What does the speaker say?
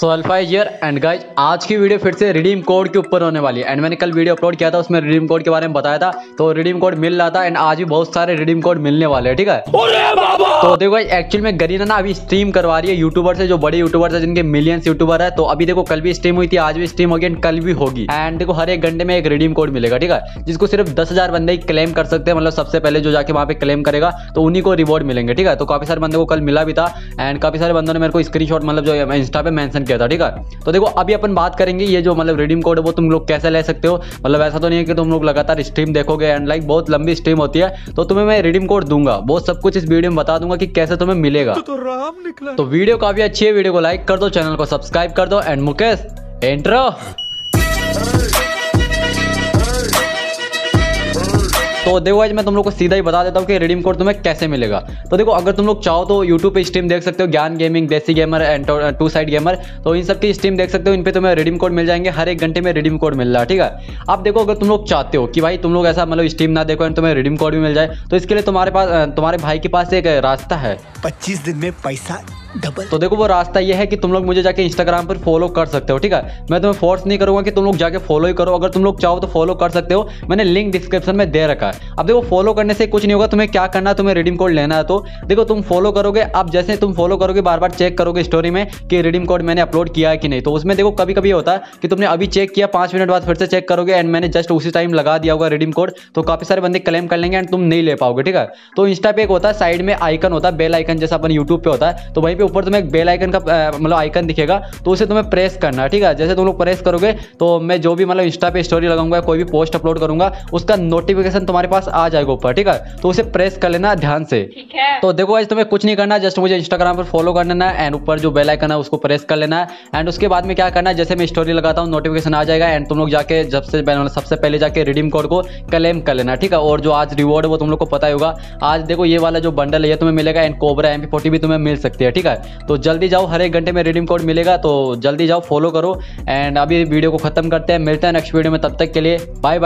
सोल्फाइजर and guys आज की video फिर से रिडीम कोड के ऊपर होने वाली है। एंड मैंने कल वीडियो अपलोड किया था, उसमें रिडीम कोड के बारे में बताया था, तो रिडीम कोड मिल रहा था। एंड आज भी बहुत सारे रिडीम कोड मिलने वाले हैं, ठीक है। तो देखो एक्चुअली में गरीना ना अभी स्ट्रीम करवा रही है यूट्यूबर से, जो बड़े यूट्यूबर है जिनके मिलियंस यूट्यूबर है। तो अभी देखो कल भी स्ट्रीम हुई थी, आज भी स्ट्रीम होगी एंड कल भी होगी। एंड देखो हर एक घंटे में एक रिडीम कोड मिलेगा, ठीक है, जिसको सिर्फ 10,000 बंदे ही क्लेम कर सकते हैं। मतलब सबसे पहले जो जाके वहाँ पे क्लेम करेगा तो उन्हीं को रिवॉर्ड मिलेंगे, ठीक है। तो काफी सारे बंदों को कल मिला भी था एंड काफी सारे बंदों ने मेरे को स्क्रीनशॉट मतलब जो इंस्टा पे मेंशन किया था, ठीक है। तो देखो अभी अपन बात करेंगे ये जो मतलब रिडीम कोड है वो तुम लोग कैसे ले सकते हो। मतलब ऐसा तो नहीं है कि तुम लोग लगातार स्ट्रीम देखोगे एंड लाइक बहुत लंबी स्ट्रीम होती है, तो तुम्हें मैं रिडीम कोड दूंगा, वो सब कुछ इस वीडियो में बता दूंगा कि कैसे तुम्हें मिलेगा। तो राम निकला। तो वीडियो काफी अच्छी है, वीडियो को लाइक कर दो, चैनल को सब्सक्राइब कर दो। एंड मुकेश एंट्रो। तो देखो आज मैं तुम लोग को सीधा ही बता देता हूँ कि रिडीम कोड तुम्हें कैसे मिलेगा। तो देखो अगर तुम लोग चाहो तो यूट्यूब पे स्ट्रीम देख सकते हो, ज्ञान गेमिंग, देसी gamer and two side gamer, तो इन सब की स्ट्रीम देख सकते हो। इन पे तुम्हें रिडीम कोड मिल जाएंगे, हर एक घंटे में रिडीम कोड मिल रहा है, ठीक है। अब देखो अगर तुम लोग चाहते हो कि भाई तुम लोग ऐसा मतलब स्ट्रीम ना देखो एंड तुम्हें रिडीम कोड भी मिल जाए, तो इसके लिए तुम्हारे भाई के पास एक रास्ता है, 25 दिन में पैसा डबल। तो देखो वो रास्ता ये है कि तुम लोग मुझे जाके इंस्टाग्राम पर फॉलो कर सकते हो, ठीक है। मैं तुम्हें फोर्स नहीं करूंगा कि तुम लोग जाके फॉलो ही करो, अगर तुम लोग चाहो तो फॉलो कर सकते हो, मैंने लिंक डिस्क्रिप्शन में दे रखा है। अब देखो फॉलो करने से कुछ नहीं होगा, तुम्हें क्या करना है, तुम्हें रिडीम कोड लेना है। तो देखो तुम फॉलो करोगे, अब जैसे तुम फॉलो करोगे बार बार चेक करोगे स्टोरी में कि रिडीम कोड मैंने अपलोड किया है कि नहीं। तो उसमें देखो कभी कभी होता है कि तुमने अभी चेक किया, 5 मिनट बाद फिर से चेक करोगे एंड मैंने जस्ट उसी टाइम लगा दिया होगा रिडीम कोड, तो काफी सारे बंदे क्लेम कर लेंगे एंड तुम नहीं ले पाओगे, ठीक है। तो इंस्टा पे एक होता है साइड में आइकन होता है, बेल आइकन जैसा अपन यूट्यूब पे होता है, तो ऊपर तुम्हें एक बेल आइकन का मतलब आइकन दिखेगा, तो उसे तुम्हें प्रेस करना है, ठीक है। जैसे तुम लोग प्रेस करोगे तो मैं जो भी मतलब इंस्टा पे स्टोरी लगाऊंगा, कोई भी पोस्ट अपलोड करूंगा, उसका नोटिफिकेशन तुम्हारे पास आ जाएगा ऊपर, ठीक है। तो उसे प्रेस कर लेना ध्यान से, ठीक है। तो देखो आज तुम्हें कुछ नहीं करना, जस्ट मुझे इंस्टाग्राम पर फॉलो कर लेना एंड ऊपर जो बेल आइकन है उसको प्रेस कर लेना है। एंड उसके बाद में क्या करना है, जैसे मैं स्टोरी लगाता हूँ नोटिफिकेशन आ जाएगा एंड तुम लोग जाके सबसे पहले जाके रिडीम कोड को क्लेम कर लेना, ठीक है। और जो आज रिवॉर्ड है वो तुम लोग को पता ही होगा, आज देखो ये वाला जो बंडल है तुम्हें मिलेगा एंड कोबरा MP40 भी तुम्हें मिल सकती है, ठीक है। तो जल्दी जाओ, हर एक घंटे में रिडीम कोड मिलेगा, तो जल्दी जाओ फॉलो करो। एंड अभी वीडियो को खत्म करते हैं, मिलते हैं नेक्स्ट वीडियो में, तब तक के लिए बाय बाय।